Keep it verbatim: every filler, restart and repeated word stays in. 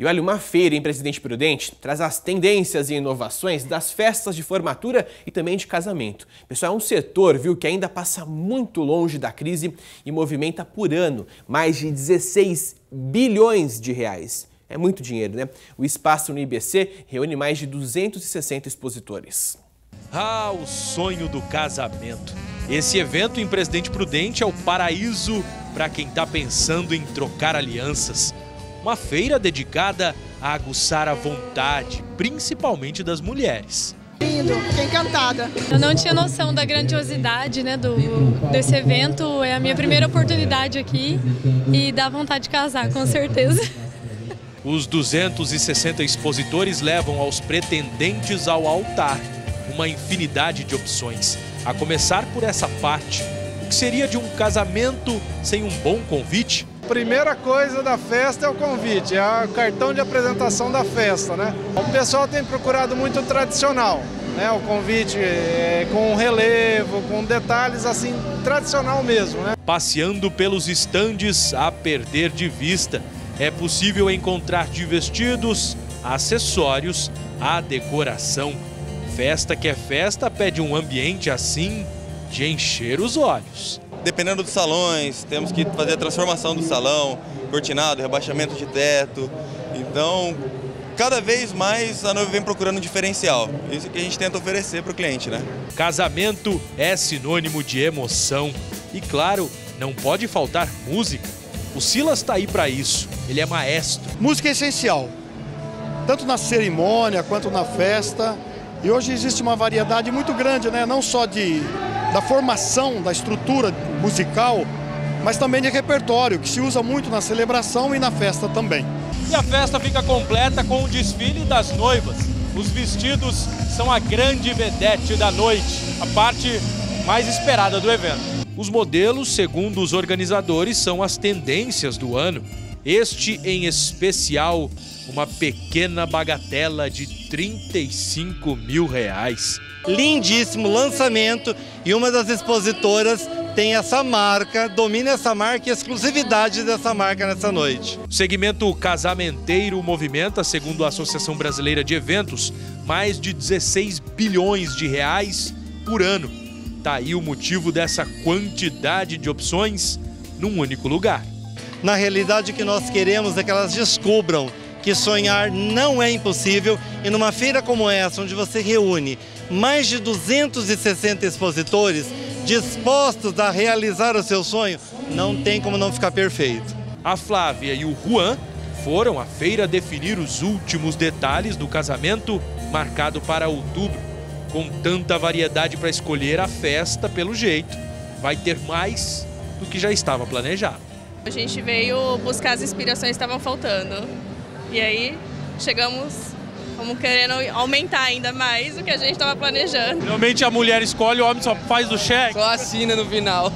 E olha, uma feira em Presidente Prudente traz as tendências e inovações das festas de formatura e também de casamento. Pessoal, é um setor, viu, que ainda passa muito longe da crise e movimenta por ano mais de dezesseis bilhões de reais. É muito dinheiro, né? O espaço no I B C reúne mais de duzentos e sessenta expositores. Ah, o sonho do casamento. Esse evento em Presidente Prudente é o paraíso para quem está pensando em trocar alianças. Uma feira dedicada a aguçar a vontade, principalmente das mulheres. Lindo, fiquei encantada. Eu não tinha noção da grandiosidade, né, do, desse evento. É a minha primeira oportunidade aqui e dá vontade de casar, com certeza. Os duzentos e sessenta expositores levam aos pretendentes ao altar uma infinidade de opções, a começar por essa parte. O que seria de um casamento sem um bom convite? Primeira coisa da festa é o convite, é o cartão de apresentação da festa, né? O pessoal tem procurado muito tradicional, né? O convite é com relevo, com detalhes assim, tradicional mesmo, né? Passeando pelos estandes a perder de vista, é possível encontrar de vestidos, acessórios, a decoração. Festa que é festa pede um ambiente assim de encher os olhos. Dependendo dos salões, temos que fazer a transformação do salão, cortinado, rebaixamento de teto. Então, cada vez mais a noiva vem procurando um diferencial. Isso que a gente tenta oferecer para o cliente, né? Casamento é sinônimo de emoção. E claro, não pode faltar música. O Silas está aí para isso. Ele é maestro. Música é essencial, tanto na cerimônia quanto na festa. E hoje existe uma variedade muito grande, né? Não só de... da formação, da estrutura musical, mas também de repertório, que se usa muito na celebração e na festa também. E a festa fica completa com o desfile das noivas. Os vestidos são a grande vedete da noite, a parte mais esperada do evento. Os modelos, segundo os organizadores, são as tendências do ano. Este, em especial, uma pequena bagatela de trinta e cinco mil reais. Lindíssimo lançamento, e uma das expositoras tem essa marca, domina essa marca e a exclusividade dessa marca nessa noite. O segmento casamenteiro movimenta, segundo a Associação Brasileira de Eventos, mais de dezesseis bilhões de reais por ano. Tá aí o motivo dessa quantidade de opções num único lugar. Na realidade, o que nós queremos é que elas descubram que sonhar não é impossível, e numa feira como essa, onde você reúne mais de duzentos e sessenta expositores dispostos a realizar o seu sonho, não tem como não ficar perfeito. A Flávia e o Juan foram à feira definir os últimos detalhes do casamento, marcado para outubro. Com tanta variedade para escolher, a festa, pelo jeito, vai ter mais do que já estava planejado. A gente veio buscar as inspirações que estavam faltando. E aí, chegamos, vamos querendo aumentar ainda mais o que a gente estava planejando. Realmente a mulher escolhe, o homem só faz o cheque. Só assina no final.